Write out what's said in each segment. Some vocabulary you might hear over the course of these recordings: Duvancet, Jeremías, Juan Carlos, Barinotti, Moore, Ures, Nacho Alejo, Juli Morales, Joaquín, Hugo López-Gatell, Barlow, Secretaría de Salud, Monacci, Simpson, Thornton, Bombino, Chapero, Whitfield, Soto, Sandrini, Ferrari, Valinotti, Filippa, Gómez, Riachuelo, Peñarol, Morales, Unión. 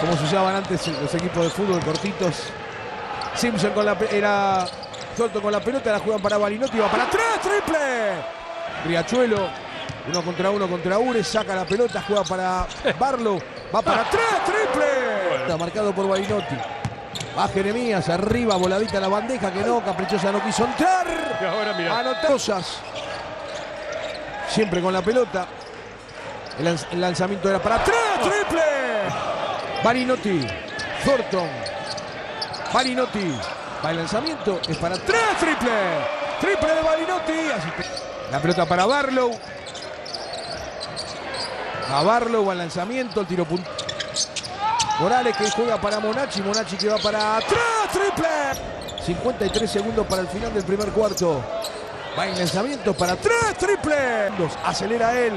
como se usaban antes los equipos de fútbol cortitos. Simpson con la era Soto con la pelota, la juegan para Valinotti, va para atrás, triple. Riachuelo, uno contra Ures, saca la pelota, juega para Barlow, va para atrás, triple. Está marcado por Barinotti. Va Jeremías, arriba, voladita la bandeja, que no, caprichosa, no quiso entrar. Y ahora mirá. Anotosas. Siempre con la pelota. El lanzamiento era para atrás, triple. Barinotti, Thornton. Barinotti, va el lanzamiento, es para atrás, triple. Triple de Barinotti. La pelota para Barlow. A Barlow, va el lanzamiento, el tiro punto. Morales que juega para Monacci, Monacci que va para atrás, triple. 53 segundos para el final del primer cuarto. Va en lanzamiento para atrás, triple. Acelera él,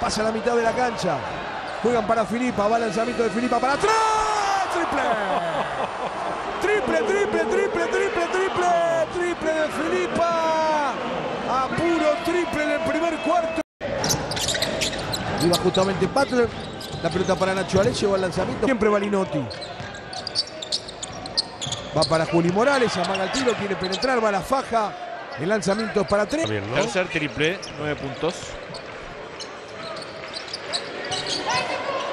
pasa la mitad de la cancha. Juegan para Filippa, va el lanzamiento de Filippa para atrás, triple. Triple, triple, triple, triple, triple, triple de Filippa. A puro triple en el primer cuarto. Iba justamente Butler. La pelota para Nacho Alejo, va al lanzamiento. Siempre Valinotti. Va para Juli Morales, amaga el tiro, quiere penetrar, va a la faja. El lanzamiento es para tres. Bien, ¿no? Tercer triple, 9 puntos.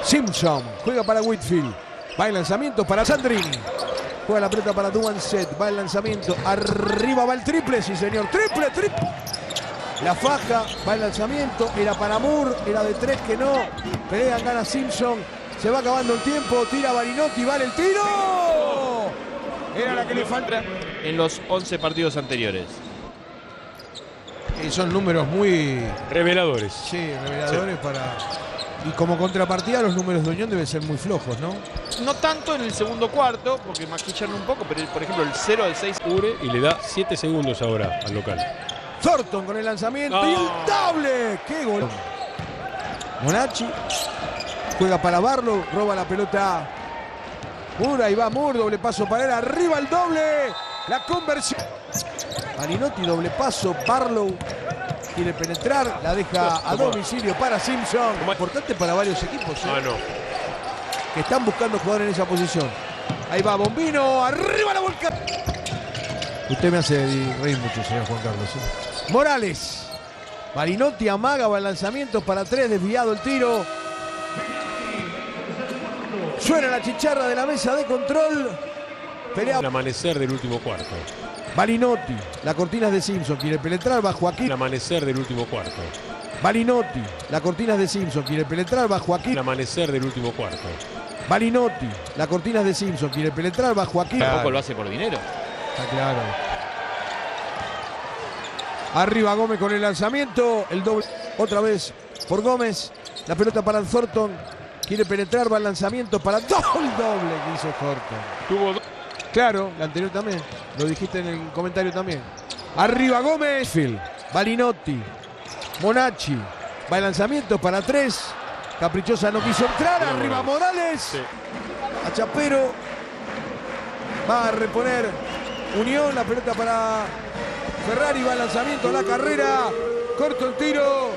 Simpson juega para Whitfield. Va el lanzamiento para Sandrini. Juega la pelota para Duvancet. Va el lanzamiento. Arriba va el triple, sí señor. Triple, triple. La faja, va el lanzamiento, era para Moore, era de tres que no, pelean, gana Simpson, se va acabando el tiempo, tira Barinotti, vale el tiro, era la que le falta en los 11 partidos anteriores. Son números muy... reveladores. Sí, reveladores, sí. Para... Y como contrapartida los números de Unión deben ser muy flojos, ¿no? No tanto en el segundo cuarto, porque maquillaron un poco, pero por ejemplo el 0 al 6 cubre y le da 7 segundos ahora al local. Thornton con el lanzamiento y el doble. ¡Qué gol! Monacci juega para Barlow, roba la pelota. Pura y va Moore, doble paso para él, arriba el doble. La conversión. Barinotti, doble paso, Barlow quiere penetrar, la deja a domicilio para Simpson. Importante para varios equipos, ¿eh? Que están buscando jugadores en esa posición. Ahí va Bombino, arriba la volcada. Usted me hace reír mucho, señor Juan Carlos, ¿eh? Morales. Barinotti amaga, va el lanzamiento para tres, desviado el tiro. Suena la chicharra de la mesa de control. Pelea. El amanecer del último cuarto. Barinotti. La cortina es de Simpson, quiere penetrar, va Joaquín. El amanecer del último cuarto. Barinotti. La cortina es de Simpson, quiere penetrar, va Joaquín. El amanecer del último cuarto. Barinotti. La cortina es de Simpson, quiere penetrar, va Joaquín. Tampoco lo hace por dinero. Está claro. Arriba Gómez con el lanzamiento. El doble otra vez por Gómez. La pelota para Thornton. Quiere penetrar, va el lanzamiento para el doble que hizo Thornton. Tuvo claro, la anterior también. Lo dijiste en el comentario también. Arriba Gómez. Phil. Barinotti. Monacci. Va el lanzamiento para tres. Caprichosa no quiso entrar. Arriba Morales. Sí. A Chapero. Va a reponer. Unión, la pelota para Ferrari, va el lanzamiento a la carrera, corto el tiro.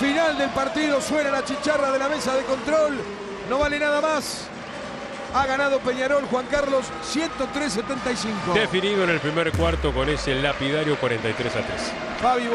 Final del partido, suena la chicharra de la mesa de control, no vale nada más. Ha ganado Peñarol, Juan Carlos, 103-75. Definido en el primer cuarto con ese lapidario 43-3.